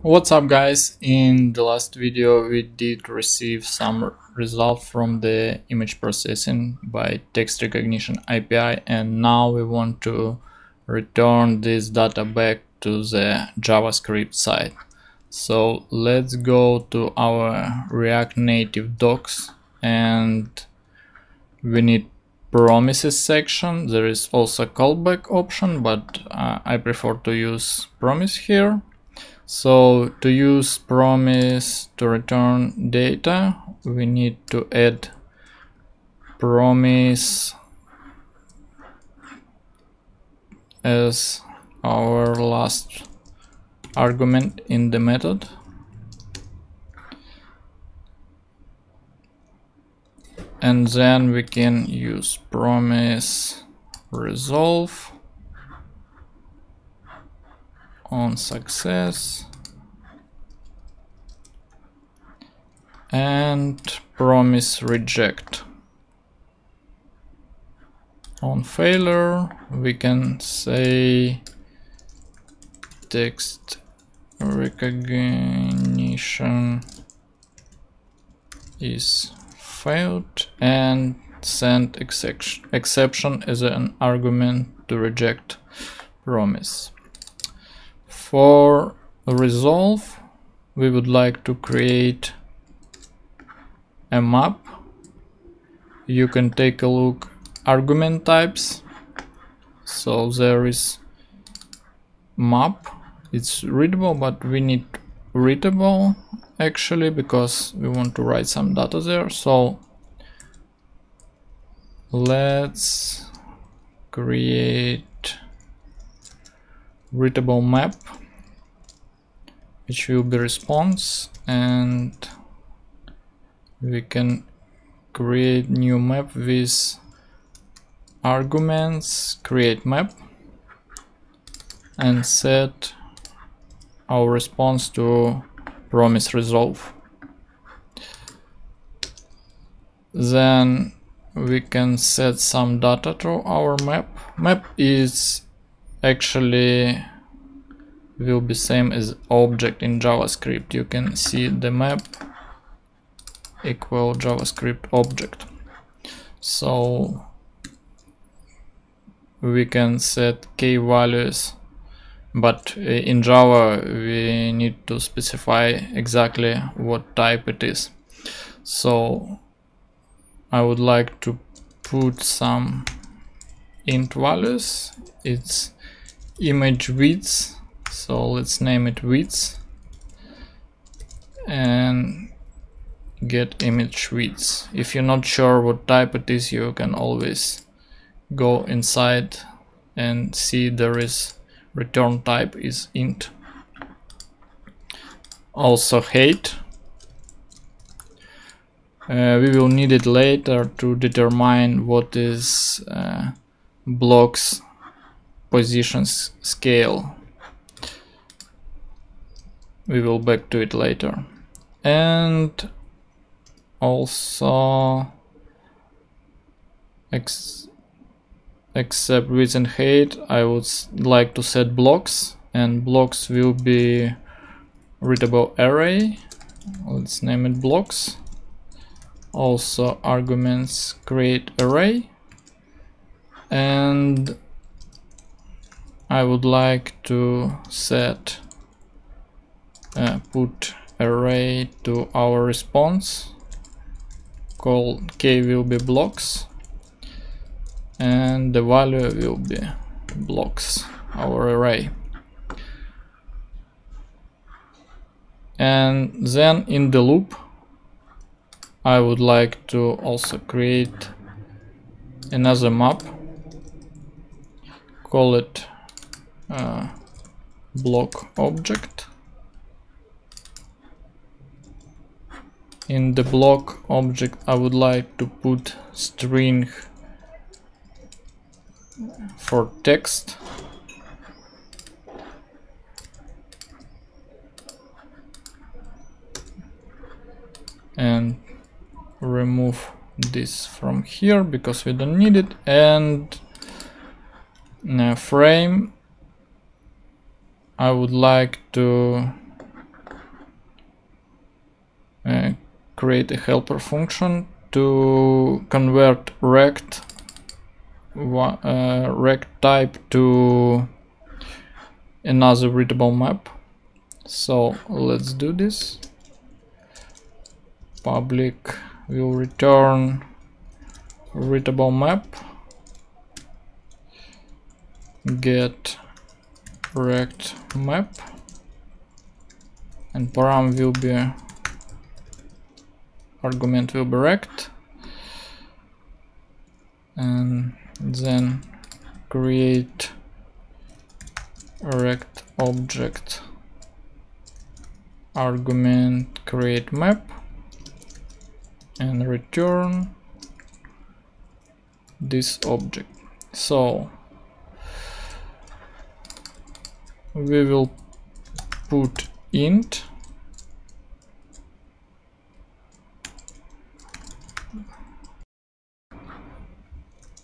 What's up guys, in the last video we did receive some result from the image processing by text recognition API, and now we want to return this data back to the JavaScript side. So let's go to our React Native docs, and we need Promises section. There is also callback option, but I prefer to use Promise here. So to use Promise to return data, we need to add Promise as our last argument in the method. And then we can use Promise resolve on success and Promise reject on failure. We can say text recognition is failed and send exception as an argument to reject Promise. For resolve, we would like to create a map. You can take a look argument types. So there is map. It's readable, but we need readable actually because we want to write some data there. So let's create readable map, which will be response, and we can create new map with arguments create map and set our response to Promise resolve. Then we can set some data to our map. Map is actually will be same as object in JavaScript. You can see the map equal JavaScript object. So we can set key values, but in Java we need to specify exactly what type it is. So I would like to put some int values. It's image width, so let's name it width and get image width. If you're not sure what type it is, you can always go inside and see there is return type is int. Also height, we will need it later to determine what is blocks positions scale. We will back to it later. And also except width and height, I would like to set blocks, and blocks will be readable array. Let's name it blocks. Also arguments create array, and I would like to set put array to our response. Call k will be blocks and the value will be blocks, our array. And then in the loop I would like to also create another map, call it block object. In the block object I would like to put string for text and remove this from here because we don't need it. And frame I would like to create a helper function to convert React type to another readable map. So let's do this. Public will return readable map get React map, and param will be argument will be React, and then create React object argument create map and return this object. So we will put int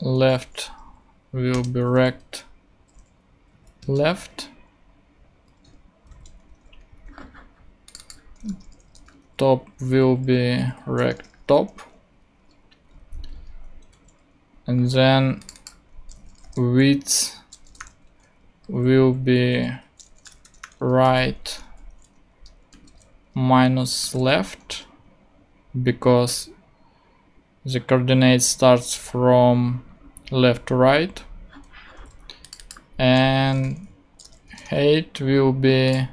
left will be React left, top will be React top, and then width will be right minus left, because the coordinate starts from left to right, and height will be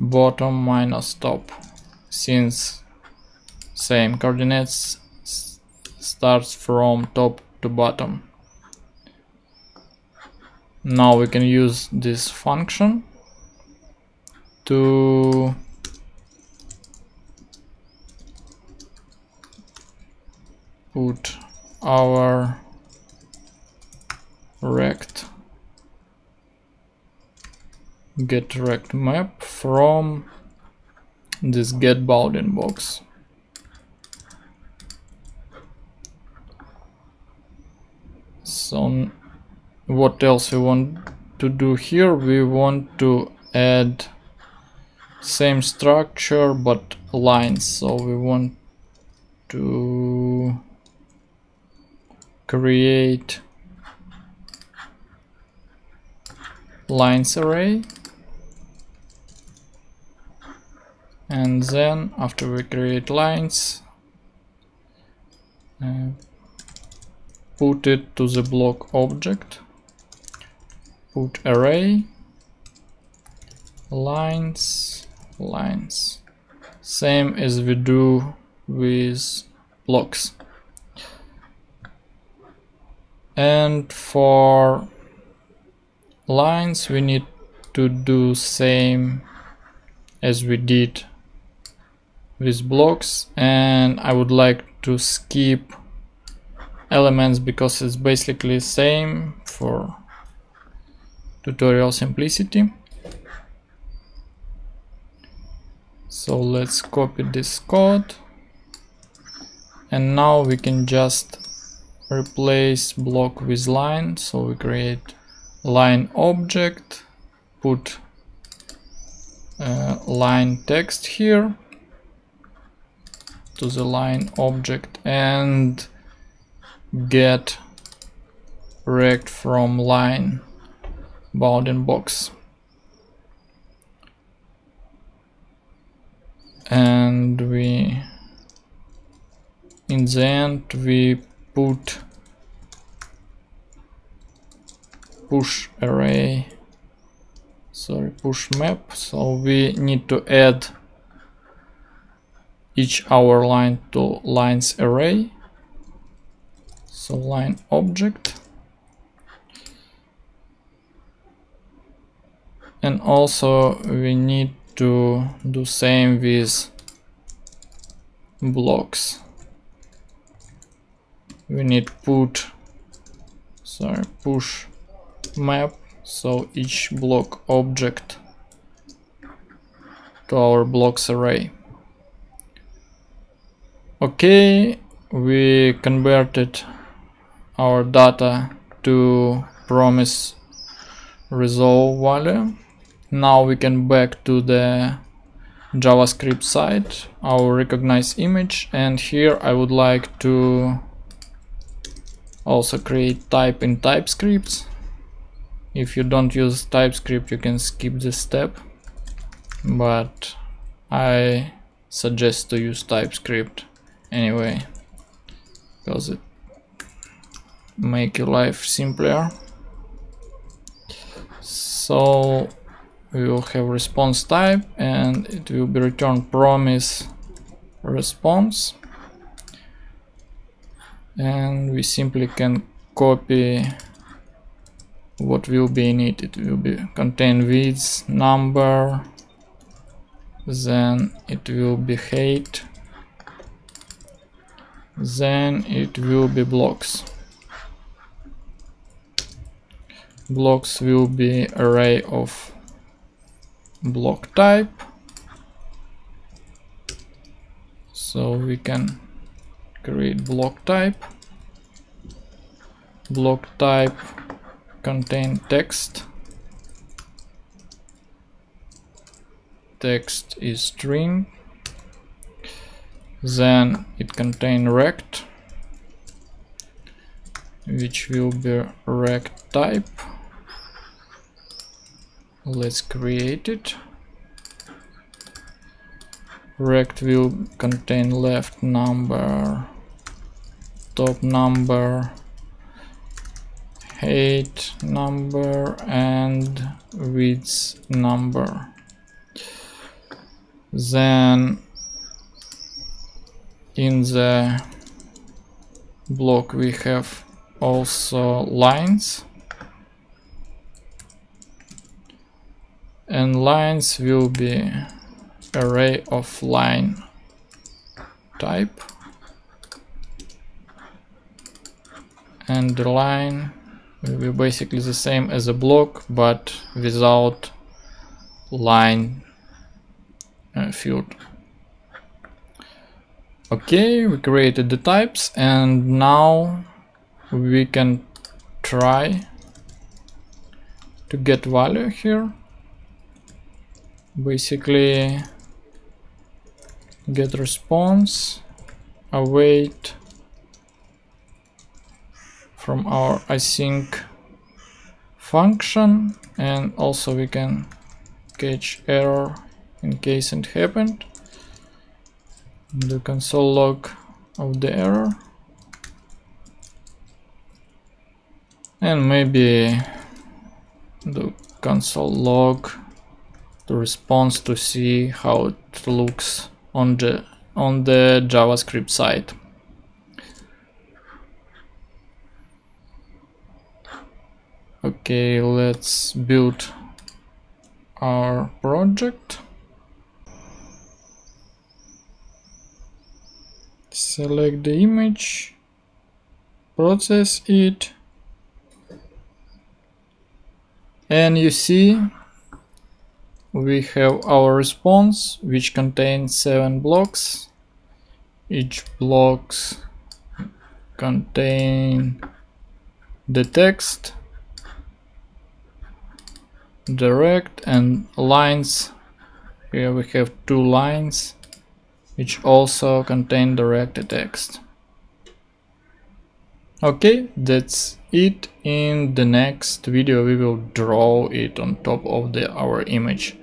bottom minus top, since same coordinates starts from top to bottom. Now we can use this function to put our React get React map from this get bounding box. So what else we want to do here? We want to add same structure but lines. So we want to create lines array, and then after we create lines, put it to the block object, put array lines, same as we do with blocks. And for lines we need to do same as we did with blocks, and I would like to skip elements because it's basically same for tutorial simplicity. So let's copy this code, and now we can just replace block with line. So we create line object, put line text here to the line object, and get React from line bounding box, and we in the end we put push map. So we need to add each our line to lines array. So line object, and also we need to do same with blocks. We need push map, so each block object to our blocks array. Okay, we converted our data to Promise resolve value. Now we can back to the JavaScript side, our recognize image, and here I would like to also create type in TypeScript. If you don't use TypeScript, you can skip this step, but I suggest to use TypeScript anyway, because it makes your life simpler. So we will have response type, and it will be returned promise response, and we simply can copy what will be in it. It will be contain width, number, then it will be height, then it will be blocks. Blocks will be array of block type, so we can create block type. Block type contain text. Text is string. Then it contain rect, which will be rect type. Let's create it. Rect will contain left number, top number, height number, and width number. Then in the block we have also lines, and lines will be array of line type, and the line will be basically the same as a block but without line field. Okay, we created the types, and now we can try to get value here. Basically get response, await from our async function, and also we can catch error in case it happened. The console log of the error, and maybe the console log the response to see how it looks on the JavaScript side. Okay, let's build our project. Select the image, process it, and you see we have our response, which contains 7 blocks. Each blocks contain the text, direct, and lines. Here we have 2 lines, which also contain direct text. Okay, that's it. In the next video we will draw it on top of our image.